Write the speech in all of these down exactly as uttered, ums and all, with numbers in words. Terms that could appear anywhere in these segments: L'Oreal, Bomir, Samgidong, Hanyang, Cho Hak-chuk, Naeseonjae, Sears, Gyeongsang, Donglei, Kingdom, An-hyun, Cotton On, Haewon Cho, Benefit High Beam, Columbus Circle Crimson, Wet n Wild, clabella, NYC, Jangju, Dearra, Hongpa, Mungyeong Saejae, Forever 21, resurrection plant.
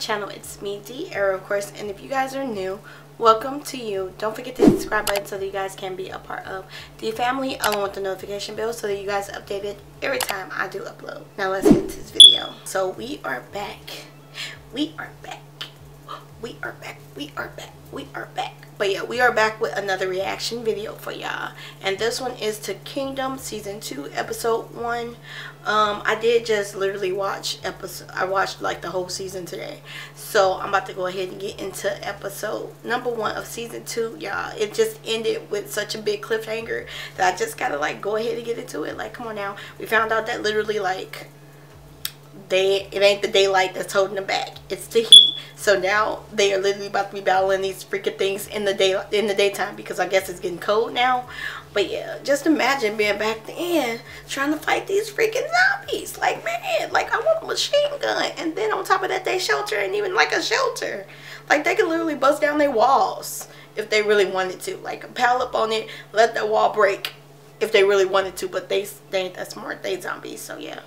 channel. It's me, Dearra, of course, and if you guys are new, welcome to you. Don't forget to hit the subscribe button so that you guys can be a part of the family, along with the notification bell so that you guys are updated every time I do upload. Now let's get to this video. So we are back. We are back. We are back. We are back. We are back. But yeah, we are back with another reaction video for y'all. And this one is to Kingdom Season two, Episode one. Um, I did just literally watch episode, I watched like the whole season today. So I'm about to go ahead and get into episode number one of Season two, y'all. It just ended with such a big cliffhanger that I just gotta like go ahead and get into it. Like, come on now. We found out that literally like, they, it ain't the daylight that's holding them back. It's the heat. So now they are literally about to be battling these freaking things in the day in the daytime because I guess it's getting cold now. But yeah, just imagine being back then trying to fight these freaking zombies. Like, man, like I want a machine gun. And then on top of that, they shelter ain't even like a shelter. Like they could literally bust down their walls if they really wanted to. Like pile up on it, let the wall break if they really wanted to. But they, they ain't that smart. They zombies. So yeah.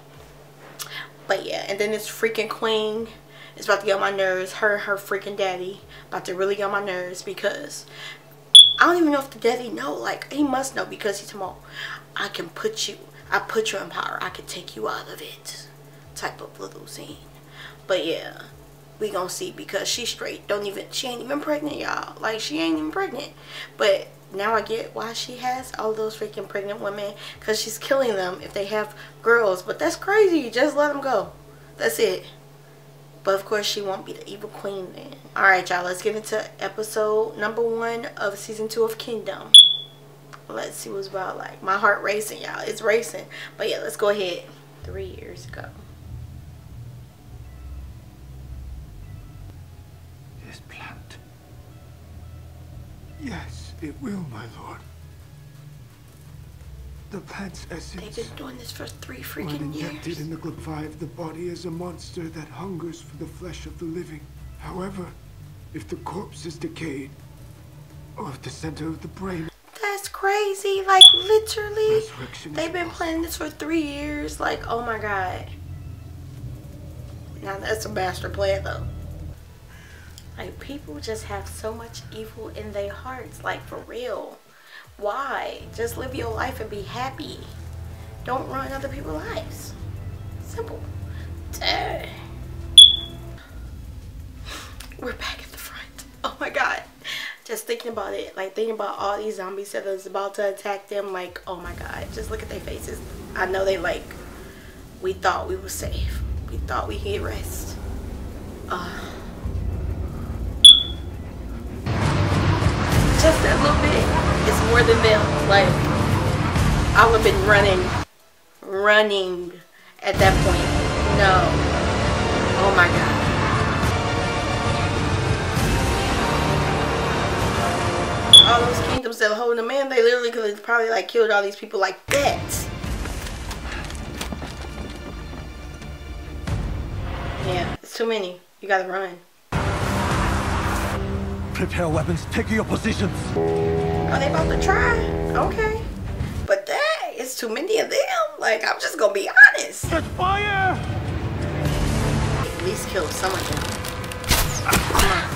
But yeah, and then this freaking queen is about to get on my nerves. Her her freaking daddy about to really get on my nerves because I don't even know if the daddy know. Like, he must know because he's tomorrow. I can put you, I put you in power. I can take you out of it type of little scene. But yeah, we gonna see because she's straight. Don't even, she ain't even pregnant, y'all. Like, she ain't even pregnant. But now I get why she has all those freaking pregnant women, because she's killing them if they have girls. But that's crazy. You just let them go. That's it. But of course she won't be the evil queen then. Alright y'all, let's get into episode number one of season two of Kingdom. Let's see what's about. Like, my heart racing, y'all. It's racing. But yeah, let's go ahead. Three years ago. This plant. Yes. It will, my lord. The plant's essence. They've been doing this for three freaking when years. Injected in the clabella of the body is a monster that hungers for the flesh of the living. However, if the corpse is decayed, or if the center of the brain. That's crazy. Like, literally, they've been planning this for three years. Like, oh my god. Now that's a master plan, though. Like, people just have so much evil in their hearts. Like, for real. Why? Just live your life and be happy. Don't ruin other people's lives. Simple. Duh. We're back at the front. Oh my god. Just thinking about it. Like, thinking about all these zombies that is about to attack them. Like, oh my god. Just look at their faces. I know they like, we thought we were safe. We thought we could rest. Uh... Just that little bit, it's more than them. Like, I would have been running, running at that point. No. Oh my god. All those kingdoms that are holding them in, they literally could have probably like killed all these people like that. Yeah, it's too many. You gotta run. Prepare weapons, take your positions. Are they about to try? Okay. But that is too many of them. Like, I'm just gonna be honest. Set fire! At least kill some of them. Come on.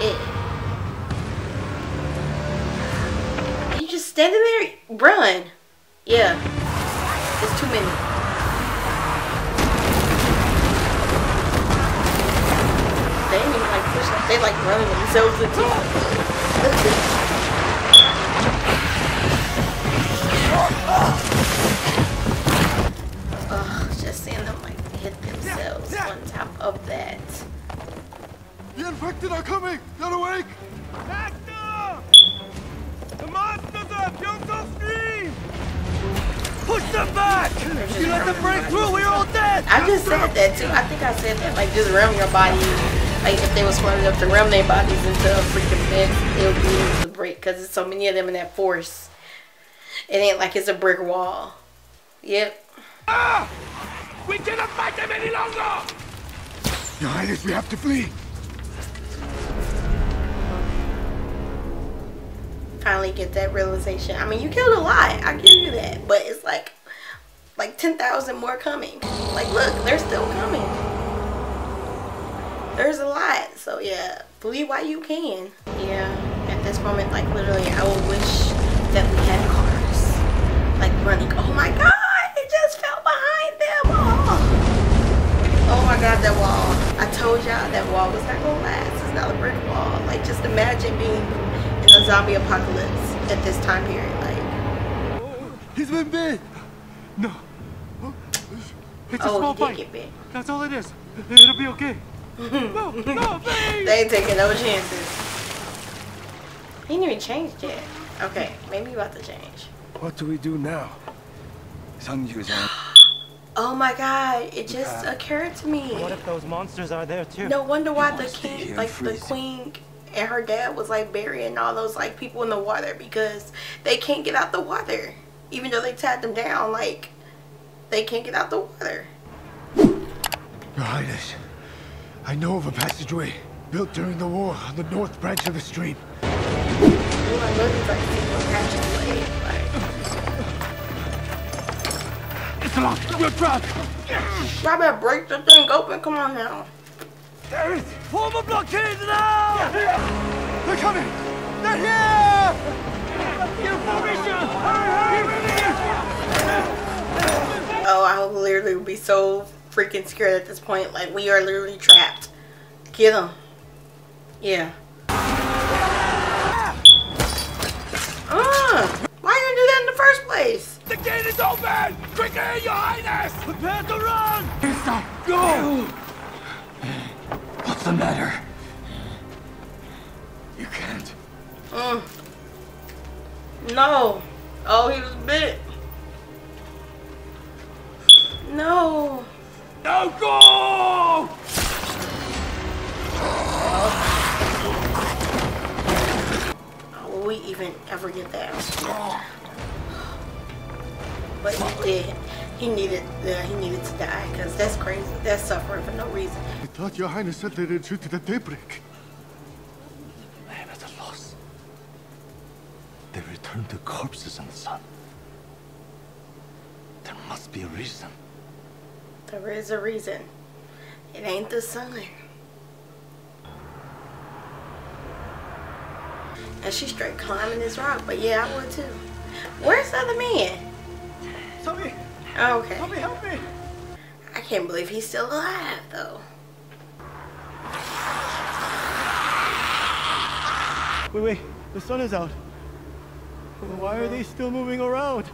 Yeah. Are you just standing there? Run. Yeah. It's too many. They like running themselves into it. Oh, just seeing them like hit themselves on top of that. The infected are coming! Not awake! Faster! The monsters are Gyeongsang! Push them back! You let them break through, we're all dead! I just said that too. I think I said that like just around your body. Like, if they were swarming up to realm their bodies into a freaking bed, it would be able to break. Because there's so many of them in that force. It ain't like it's a brick wall. Yep. Ah! We cannot fight them any longer! Your Highness, we have to flee. Finally get that realization. I mean, you killed a lot. I give you that. But it's like, like ten thousand more coming. Like, look, they're still coming. there's a lot. So yeah, believe while you can. Yeah, at this moment, like literally I will wish that we had cars. Like running, oh my God, it just fell behind them all. Oh my God, that wall. I told y'all that wall was not gonna last. It's not a brick wall. Like just imagine being in a zombie apocalypse at this time period. Like, oh, he's been bit. No. It's a oh, small bite. That's all it is. It'll be okay. No, no, please. They ain't taking no chances. He didn't even change yet. Okay, maybe you about to change. What do we do now? Oh my God! It just uh, occurred to me. What if those monsters are there too? No wonder why the king, like the queen, and her dad was like burying all those like people in the water because they can't get out the water, even though they tied them down. Like. They can't get out the water. Your Highness, I know of a passageway built during the war on the north branch of the stream. Ooh, I know there's like a passageway. Like... It's locked. We're trapped. I better break the thing open. Come on now. There it is. Form a blockade now. They're, They're coming. They're here. Your formation. Hurry, hurry, hurry. Oh, I will literally be so freaking scared at this point. Like, we are literally trapped. Get him. Yeah. Uh, why didn't you do that in the first place? The gate is open! Quickly, Your Highness! Prepare to run! Stop! Go! What's the matter? You can't. Mm. No. Oh, he was bit. No! No, go! How will we even ever get that? But he did. He needed, uh, he needed to die, because that's crazy. That's suffering for no reason. I thought Your Highness said they did shoot to the daybreak. I am at a loss. They returned to corpses in the sun. There must be a reason. There is a reason. It ain't the sun. And she's straight climbing this rock, but yeah, I would too. Where's the other man? Tommy. Okay. Tommy, help me. I can't believe he's still alive though. Wait, wait. The sun is out. Mm-hmm. Why are they still moving around?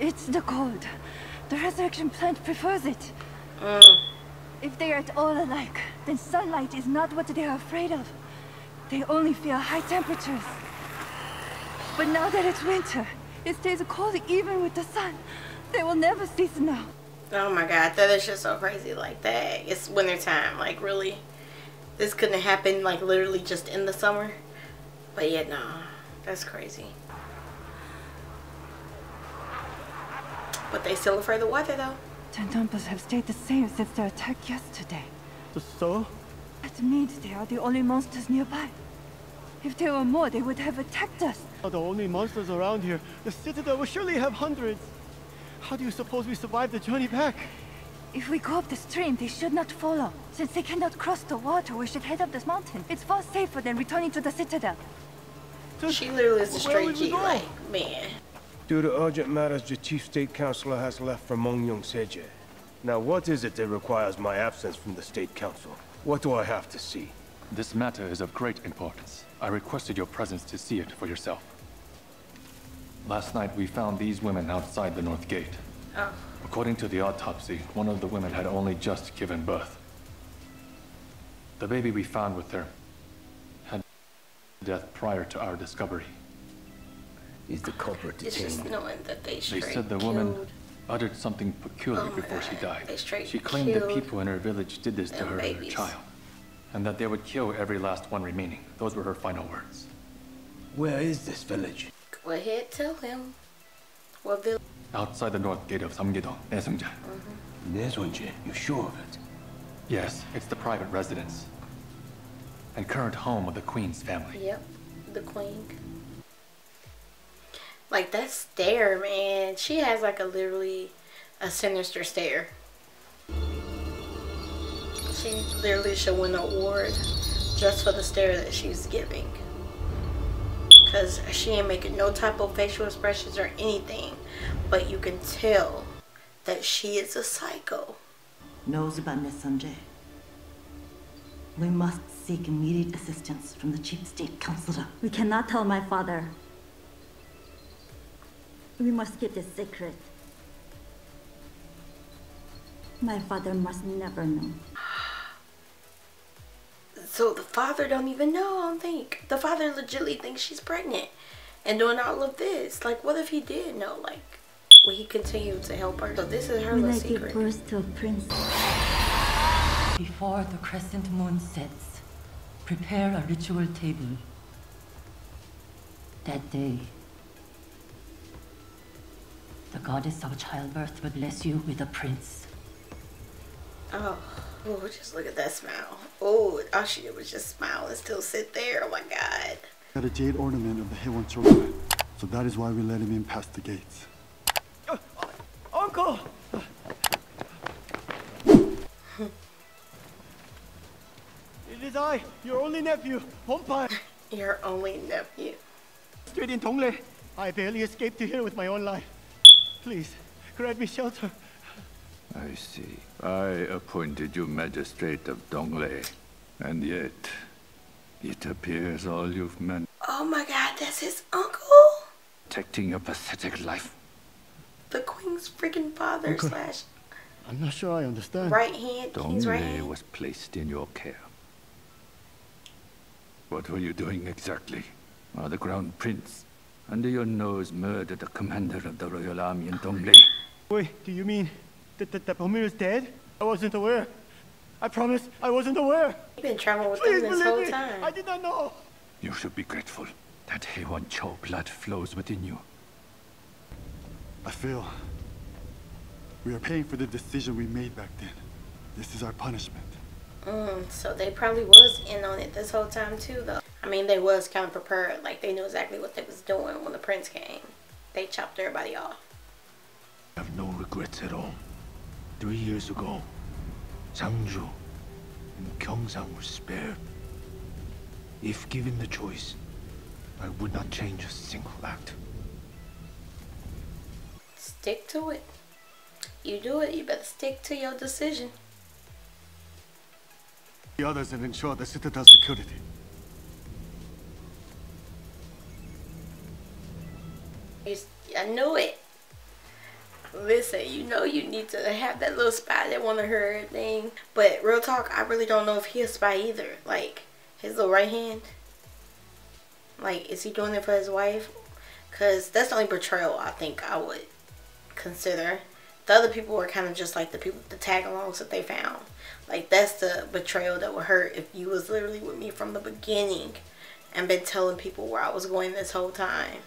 It's the cold. The resurrection plant prefers it. Mm. If they are at all alike, then sunlight is not what they are afraid of. They only fear high temperatures. But now that it's winter, it stays cold even with the sun. They will never see snow. Oh my God, that is just so crazy. Like that, it's winter time. Like really, this couldn't happen. Like literally just in the summer. But yet, no, that's crazy. But they still afraid of the water, though. Tentampas have stayed the same since their attack yesterday. So? That means they are the only monsters nearby. If there were more, they would have attacked us. Are the only monsters around here. The citadel will surely have hundreds. How do you suppose we survive the journey back? If we go up the stream, they should not follow. Since they cannot cross the water, we should head up this mountain. It's far safer than returning to the citadel. She literally is a straight G, like, man. Due to urgent matters, the chief state councilor has left for Mungyeong Saejae. Now, what is it that requires my absence from the state council? What do I have to see? This matter is of great importance. I requested your presence to see it for yourself. Last night, we found these women outside the north gate. Oh. According to the autopsy, one of the women had only just given birth. The baby we found with her had death prior to our discovery. Is the culprit detained? It's just knowing that they straight They said the killed. Woman uttered something peculiar oh before God. She died. They straight she claimed that people in her village did this to her and her child, and that they would kill every last one remaining. Those were her final words. Where is this village? Go ahead, tell him. What village? Outside the north gate of Samgidong, Naeseonjae. Naeseonjae? You sure of it? Yes, it's the private residence and current home of the queen's family. Yep, the queen. Like that stare, man. She has like a literally a sinister stare. She literally should win an award just for the stare that she's giving. Because she ain't making no type of facial expressions or anything. But you can tell that she is a psycho. Knows about Naeseonjae. We must seek immediate assistance from the chief state counselor. We cannot tell my father. We must keep this secret. My father must never know. So the father don't even know, I don't think. The father legitimately thinks she's pregnant and doing all of this. Like, what if he did know? Like, will he continue to help her? So this is her little secret. When I give birth to a prince. Before the crescent moon sets, prepare a ritual table. That day, the goddess of childbirth will bless you with a prince. Oh, oh, just look at that smile. Oh, all she did was just smile and still sit there. Oh my God. Got a jade ornament of the Haewon Cho, so that is why we let him in past the gates. Uh, uncle! It is I, your only nephew, Hongpa. Your only nephew. Straight in Donglei. I barely escaped to here with my own life. Please, grant me shelter. I see. I appointed you magistrate of Donglei, and yet it appears all you've managed. Oh my God, that's his uncle? Protecting your pathetic life. The queen's freaking father uncle. slash. I'm not sure I understand. Right hand. Donglei right hand. was placed in your care. What were you doing exactly? Are the crown prince under your nose murdered the commander of the royal army in Donglei? Wait, do you mean that the, the Bomir is dead? I wasn't aware. I promise I wasn't aware. You've been traveling with Please them this whole me. time. I did not know. You should be grateful that Haewon Cho blood flows within you. I feel we are paying for the decision we made back then. This is our punishment. Mm, so they probably was in on it this whole time too, though. I mean, they was kind of prepared. Like, they knew exactly what they was doing when the prince came. They chopped everybody off. I have no regrets at all. Three years ago, Jangju and Gyeongsang were spared. If given the choice, I would not change a single act. Stick to it. You do it, you better stick to your decision. The others and ensure the citadel's security. I knew it. Listen, you know you need to have that little spy that wanted her thing. But real talk, I really don't know if he a spy either. Like, his little right hand. Like, is he doing it for his wife? Because that's the only betrayal I think I would consider. The other people were kind of just like the people, the tag-alongs that they found. Like, that's the betrayal that would hurt if you was literally with me from the beginning and been telling people where I was going this whole time.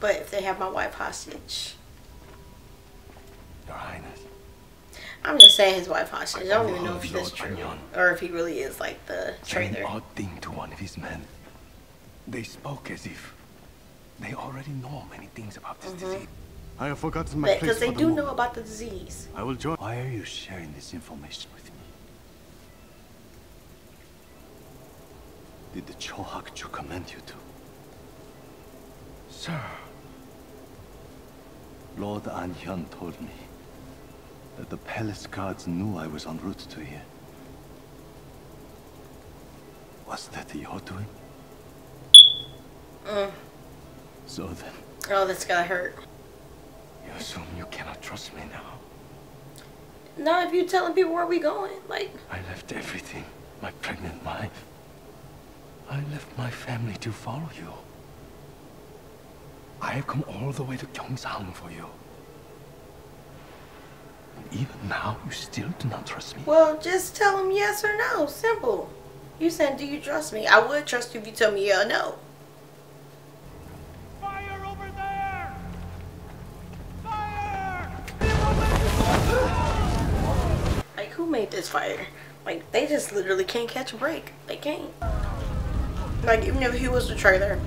But if they have my wife hostage. Your Highness. I'm just saying his wife hostage. I don't even know if that's true. An-hyun. Or if he really is like the traitor. An odd thing to one of his men. They spoke as if they already know many things about this mm-hmm. disease. I have forgotten my place. Because they do know about the disease. I will join. Why are you sharing this information with me? Did the Cho Hak-chuk command you to? Sir, Lord An-hyun told me that the palace guards knew I was en route to here. Was that your doing? Mm. So then. Oh, that's gotta hurt. You assume you cannot trust me now? Not if you're telling people where we going, like. I left everything. My pregnant wife. I left my family to follow you. I have come all the way to Gyeongsang for you. And even now, you still do not trust me? Well, just tell him yes or no. Simple. You said, do you trust me? I would trust you if you tell me yeah or no. Fire over there! Fire! Like, who made this fire? Like, they just literally can't catch a break. They can't. Like, even if he was the traitor.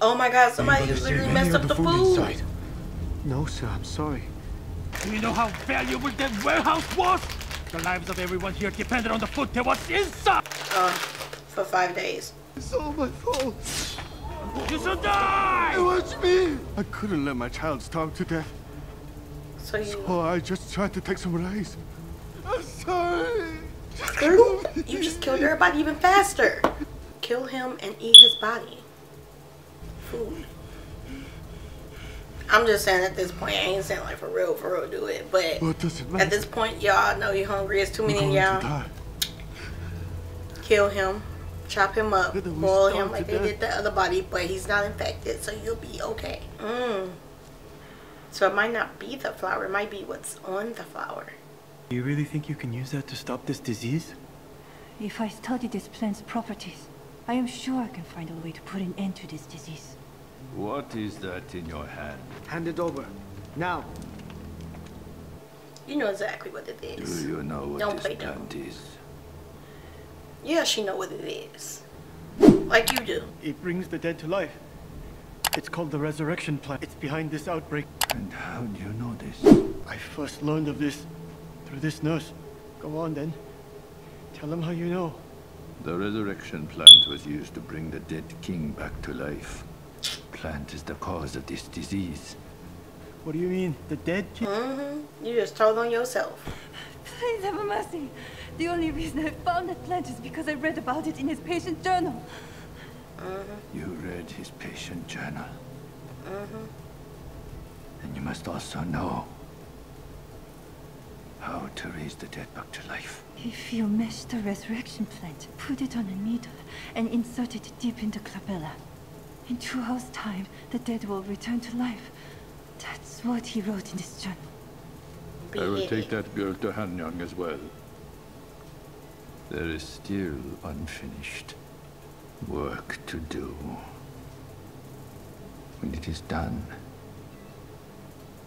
Oh my God, somebody literally messed up the food. Inside. No, sir, I'm sorry. Do you know how valuable that warehouse was? The lives of everyone here depended on the food that was inside! Uh, for five days. It's all my fault. You should die! It was me! I couldn't let my child starve to death. So, you... so I just tried to take some rice. I'm sorry. Just you just killed everybody even faster. Kill him and eat his body. Food. I'm just saying at this point, I ain't saying like for real, for real do it. But well, it at this point, y'all know you're hungry. It's too many of y'all. Kill him. Chop him up. Boil him like they did the other body. But he's not infected, so you'll be okay. Mm. So it might not be the flower. It might be what's on the flower. Do you really think you can use that to stop this disease? If I study this plant's properties, I am sure I can find a way to put an end to this disease. What is that in your hand? Hand it over. Now. You know exactly what it is. Do you know what Don't this plant dumb. is? Yeah, she know what it is. Like you do. It brings the dead to life. It's called the resurrection plant. It's behind this outbreak. And how do you know this? I first learned of this through this nurse. Go on then. Tell them how you know. The resurrection plant was used to bring the dead king back to life. Plant is the cause of this disease. What do you mean? The dead king? Mm-hmm. You just told on yourself. Please have mercy. The only reason I found that plant is because I read about it in his patient journal. Mm-hmm. You read his patient journal. Mm-hmm. And you must also know how to raise the dead back to life. If you mesh the resurrection plant, put it on a needle, and insert it deep into clabella, in two hours' time, the dead will return to life. That's what he wrote in this journal. I will take that girl to Hanyang as well. There is still unfinished work to do. When it is done,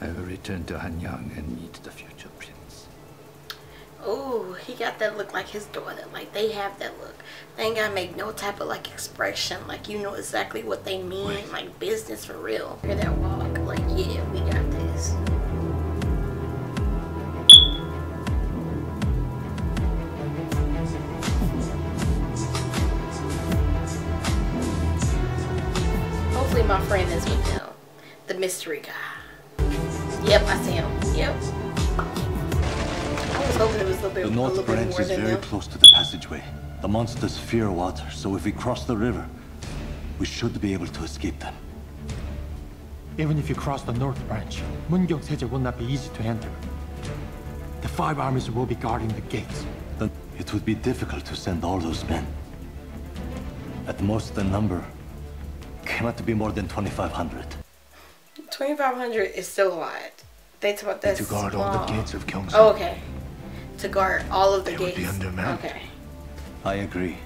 I will return to Hanyang and meet the future prince. Oh, he got that look like his daughter. Like, they have that look. They ain't gotta make no type of, like, expression. Like, you know exactly what they mean. Wait. Like, business for real. Hear that walk? Like, yeah, we got this. Hopefully my friend is with him. The mystery guy. Yep, I see him. Yep. Bit, the north branch is very them. close to the passageway. The monsters fear water, so if we cross the river, we should be able to escape them. Even if you cross the north branch, Mungyeong Saejae will not be easy to enter. The five armies will be guarding the gates. Then it would be difficult to send all those men. At most, the number cannot be more than twenty-five hundred. twenty-five hundred is still a lot. They talk about that to guard small. all the gates of Gyeongsang. Oh, okay. To guard all of the they gates. Would be undermanned. Okay. I agree.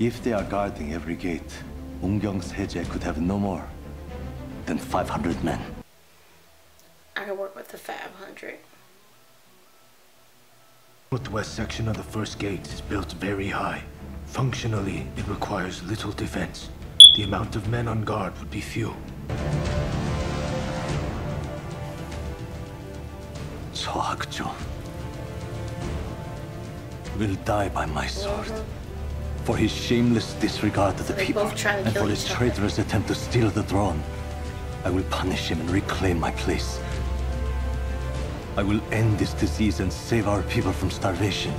If they are guarding every gate, Mungyeong Saejae could have no more than five hundred men. I can work with the five hundred. The northwest section of the first gate is built very high. Functionally, it requires little defense. The amount of men on guard would be few. Cho Hak-chuk will die by my sword mm-hmm. for his shameless disregard of the They're people and for his traitorous other. attempt to steal the throne. I will punish him and reclaim my place. I will end this disease and save our people from starvation.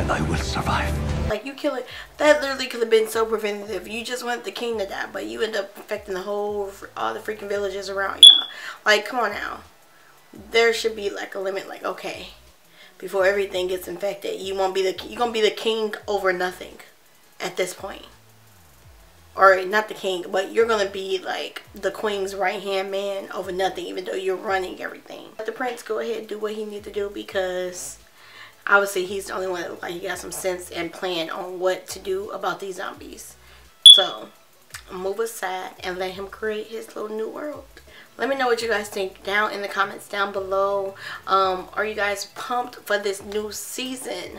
And I will survive. Like you kill it, that literally could have been so preventative. You just want the king to die, but you end up infecting the whole, all the freaking villages around y'all. Like, come on now. There should be like a limit. Like, okay, before everything gets infected, you won't be the you're gonna be the king over nothing at this point, or not the king, but you're gonna be like the queen's right hand man over nothing, even though you're running everything. Let the prince go ahead and do what he needs to do, because obviously he's the only one that, like, he got some sense and plan on what to do about these zombies. So move aside and let him create his little new world. Let me know what you guys think down in the comments down below. Um, are you guys pumped for this new season?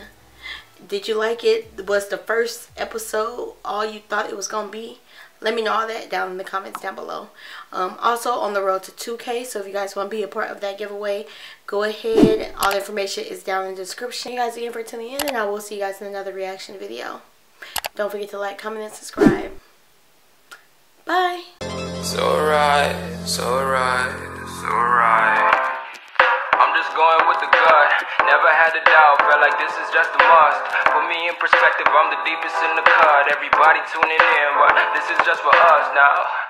Did you like it? Was the first episode all you thought it was going to be? let me know all that down in the comments down below. Um, also on the road to two K, so if you guys want to be a part of that giveaway, go ahead. All the information is down in the description. Thank you guys again for tuning in, and I will see you guys in another reaction video. Don't forget to like, comment, and subscribe. Bye. So right, so right, so right. I'm just going with the gut. Never had a doubt, felt like this is just a must. Put me in perspective, I'm the deepest in the cut. Everybody tuning in, but this is just for us now.